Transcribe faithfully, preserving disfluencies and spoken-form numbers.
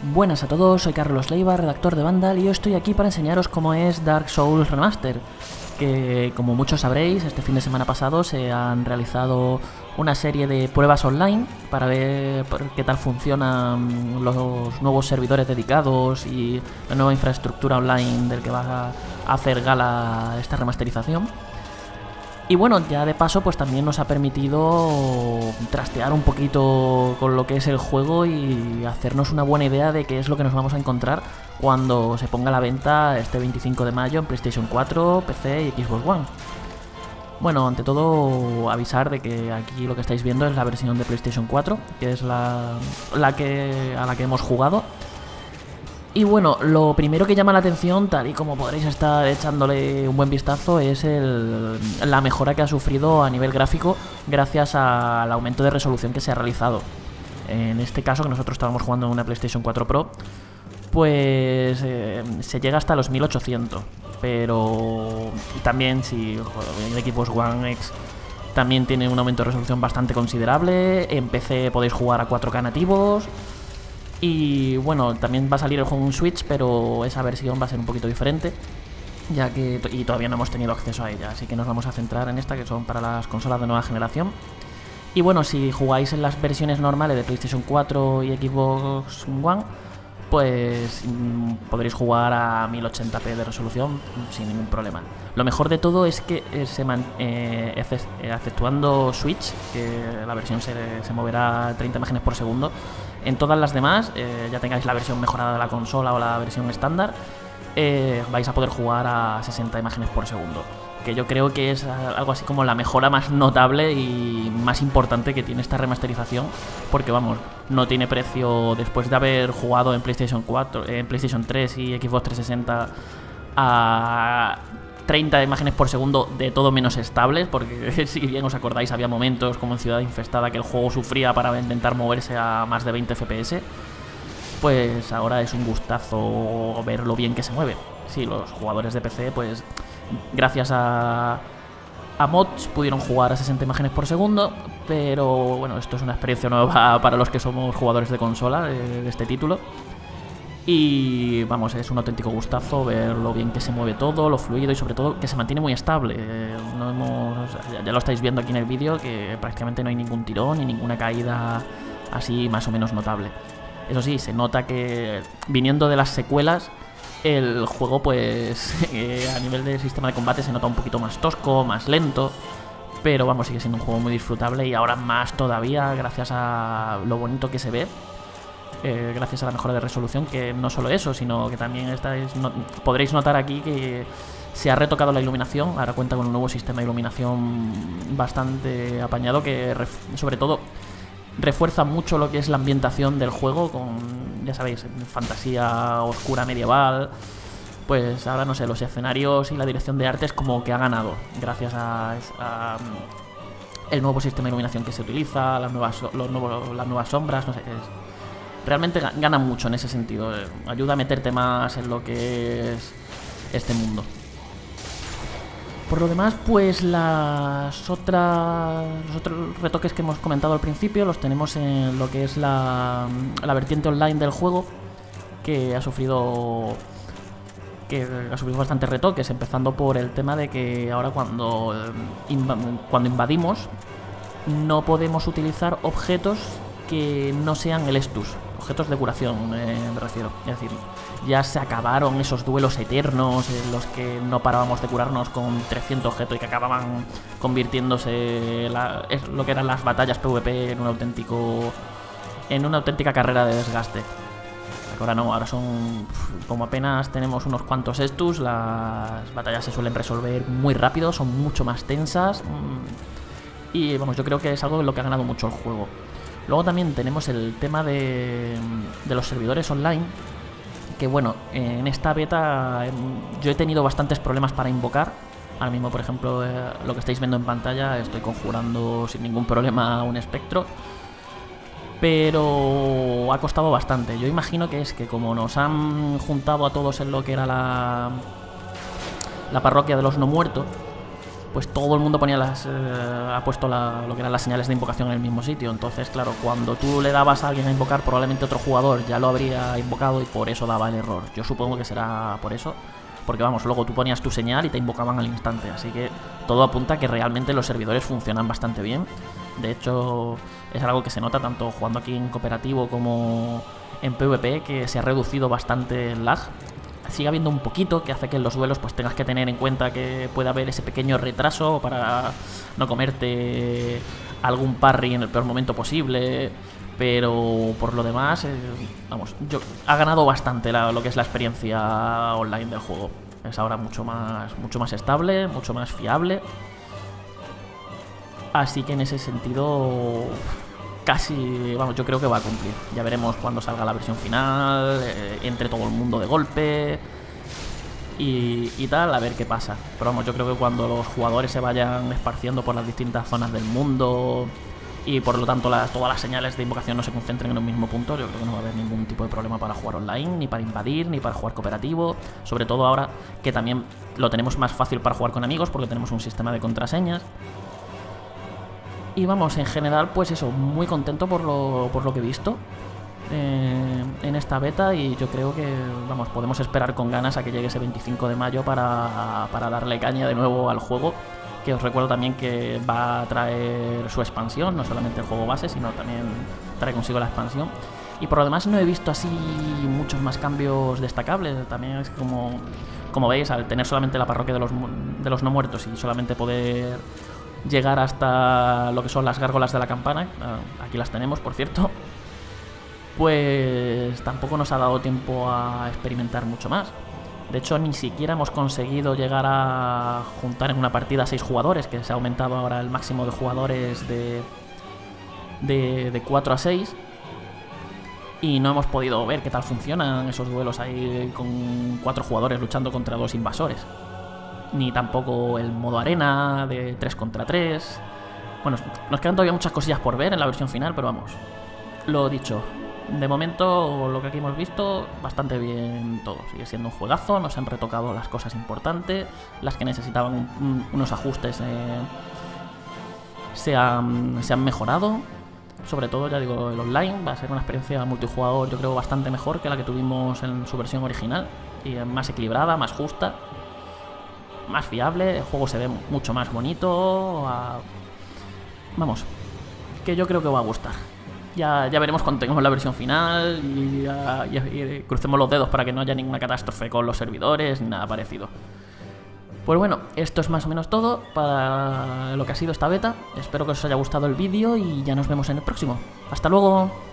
Buenas a todos, soy Carlos Leiva, redactor de Vandal, y yo estoy aquí para enseñaros cómo es Dark Souls Remastered, que como muchos sabréis, este fin de semana pasado se han realizado una serie de pruebas online para ver qué tal funcionan los nuevos servidores dedicados y la nueva infraestructura online del que va a hacer gala esta remasterización. Y bueno, ya de paso pues también nos ha permitido trastear un poquito con lo que es el juego y hacernos una buena idea de qué es lo que nos vamos a encontrar cuando se ponga a la venta este veinticinco de mayo en PlayStation cuatro, P C y Xbox One. Bueno, ante todo avisar de que aquí lo que estáis viendo es la versión de PlayStation cuatro, que es la, la que, a la que hemos jugado. Y bueno, lo primero que llama la atención, tal y como podréis estar echándole un buen vistazo, es el, la mejora que ha sufrido a nivel gráfico gracias al aumento de resolución que se ha realizado. En este caso, que nosotros estábamos jugando en una PlayStation cuatro Pro, pues eh, se llega hasta los mil ochocientos, pero también si el Xbox One X también tiene un aumento de resolución bastante considerable, en P C podéis jugar a cuatro K nativos. Y bueno, también va a salir el juego en Switch, pero esa versión va a ser un poquito diferente, ya que y todavía no hemos tenido acceso a ella, así que nos vamos a centrar en esta, que son para las consolas de nueva generación. Y bueno, si jugáis en las versiones normales de PlayStation cuatro y Xbox One, pues mmm, podréis jugar a mil ochenta p de resolución sin ningún problema. Lo mejor de todo es que, eh, se man, eh, exceptuando Switch, que la versión se, se moverá a treinta imágenes por segundo, en todas las demás, eh, ya tengáis la versión mejorada de la consola o la versión estándar, eh, vais a poder jugar a sesenta imágenes por segundo, que yo creo que es algo así como la mejora más notable y más importante que tiene esta remasterización, porque vamos, no tiene precio después de haber jugado en PlayStation cuatro, en PlayStation tres y Xbox trescientos sesenta a treinta imágenes por segundo de todo menos estables, porque si bien os acordáis había momentos como en Ciudad Infestada que el juego sufría para intentar moverse a más de veinte F P S, pues ahora es un gustazo ver lo bien que se mueve. Sí, los jugadores de P C pues gracias a, a mods pudieron jugar a sesenta imágenes por segundo, pero bueno, esto es una experiencia nueva para los que somos jugadores de consola de, de este título. Y vamos, es un auténtico gustazo ver lo bien que se mueve todo, lo fluido y sobre todo que se mantiene muy estable. Eh, no hemos, ya, ya lo estáis viendo aquí en el vídeo, que prácticamente no hay ningún tirón ni ninguna caída así más o menos notable. Eso sí, se nota que viniendo de las secuelas, el juego pues eh, a nivel de sistema de combate se nota un poquito más tosco, más lento. Pero vamos, sigue siendo un juego muy disfrutable y ahora más todavía gracias a lo bonito que se ve. Eh, gracias a la mejora de resolución, que no solo eso, sino que también estáis no, podréis notar aquí que se ha retocado la iluminación. Ahora cuenta con un nuevo sistema de iluminación bastante apañado, que ref, sobre todo refuerza mucho lo que es la ambientación del juego, con, ya sabéis, fantasía oscura medieval. Pues ahora no sé, los escenarios y la dirección de arte es como que ha ganado gracias a, a el nuevo sistema de iluminación que se utiliza, las nuevas, los nuevos, las nuevas sombras, no sé, es, realmente gana mucho en ese sentido, ayuda a meterte más en lo que es este mundo. Por lo demás, pues las otras, los otros retoques que hemos comentado al principio los tenemos en lo que es la, la vertiente online del juego, que ha sufrido que ha sufrido bastantes retoques, empezando por el tema de que ahora cuando, cuando invadimos no podemos utilizar objetos que no sean el Estus, objetos de curación, eh, me refiero. Es decir, ya se acabaron esos duelos eternos en los que no parábamos de curarnos con trescientos objetos y que acababan convirtiéndose la, es lo que eran las batallas P V P en un auténtico, en una auténtica carrera de desgaste. Ahora no, ahora son, como apenas tenemos unos cuantos Estus, las batallas se suelen resolver muy rápido, son mucho más tensas y vamos, yo creo que es algo en lo que ha ganado mucho el juego. Luego también tenemos el tema de, de los servidores online, que bueno, en esta beta yo he tenido bastantes problemas para invocar. Ahora mismo, por ejemplo, eh, lo que estáis viendo en pantalla, estoy conjurando sin ningún problema un espectro, pero ha costado bastante. Yo imagino que es que como nos han juntado a todos en lo que era la, la parroquia de los no muertos, pues todo el mundo ponía las, eh, ha puesto la, lo que eran las señales de invocación en el mismo sitio. Entonces, claro, cuando tú le dabas a alguien a invocar, probablemente otro jugador ya lo habría invocado y por eso daba el error. Yo supongo que será por eso, porque vamos, luego tú ponías tu señal y te invocaban al instante. Así que todo apunta a que realmente los servidores funcionan bastante bien. De hecho, es algo que se nota tanto jugando aquí en cooperativo como en PvP, que se ha reducido bastante el lag. Sigue habiendo un poquito, que hace que en los duelos pues tengas que tener en cuenta que puede haber ese pequeño retraso para no comerte algún parry en el peor momento posible, pero por lo demás, eh, vamos, yo, ha ganado bastante la, lo que es la experiencia online del juego. Es ahora mucho más, mucho más estable, mucho más fiable, así que en ese sentido casi, vamos, yo creo que va a cumplir. Ya veremos cuando salga la versión final, eh, entre todo el mundo de golpe y, y tal, a ver qué pasa. Pero vamos, yo creo que cuando los jugadores se vayan esparciendo por las distintas zonas del mundo y por lo tanto las, todas las señales de invocación no se concentren en un mismo punto, yo creo que no va a haber ningún tipo de problema para jugar online, ni para invadir, ni para jugar cooperativo. Sobre todo ahora que también lo tenemos más fácil para jugar con amigos porque tenemos un sistema de contraseñas. Y vamos, en general, pues eso, muy contento por lo, por lo que he visto eh, en esta beta, y yo creo que, vamos, podemos esperar con ganas a que llegue ese veinticinco de mayo para, para darle caña de nuevo al juego, que os recuerdo también que va a traer su expansión, no solamente el juego base, sino también trae consigo la expansión. Y por lo demás no he visto así muchos más cambios destacables. También es como, como veis, al tener solamente la parroquia de los, de los no muertos y solamente poder llegar hasta lo que son las gárgolas de la campana, aquí las tenemos por cierto, pues tampoco nos ha dado tiempo a experimentar mucho más. De hecho, ni siquiera hemos conseguido llegar a juntar en una partida a seis jugadores, que se ha aumentado ahora el máximo de jugadores de, de, de cuatro a seis, y no hemos podido ver qué tal funcionan esos duelos ahí con cuatro jugadores luchando contra dos invasores. Ni tampoco el modo arena de tres contra tres. Bueno, nos quedan todavía muchas cosillas por ver en la versión final, pero vamos, lo dicho, de momento lo que aquí hemos visto, bastante bien todo. Sigue siendo un juegazo, nos han retocado las cosas importantes, las que necesitaban un, unos ajustes eh, se, han, se han mejorado. Sobre todo, ya digo, el online va a ser una experiencia multijugador, yo creo, bastante mejor que la que tuvimos en su versión original, y más equilibrada, más justa, más fiable. El juego se ve mucho más bonito. A... Vamos, que yo creo que va a gustar. Ya, ya veremos cuando tengamos la versión final y, ya, y, y crucemos los dedos para que no haya ninguna catástrofe con los servidores ni nada parecido. Pues bueno, esto es más o menos todo para lo que ha sido esta beta. Espero que os haya gustado el vídeo y ya nos vemos en el próximo. ¡Hasta luego!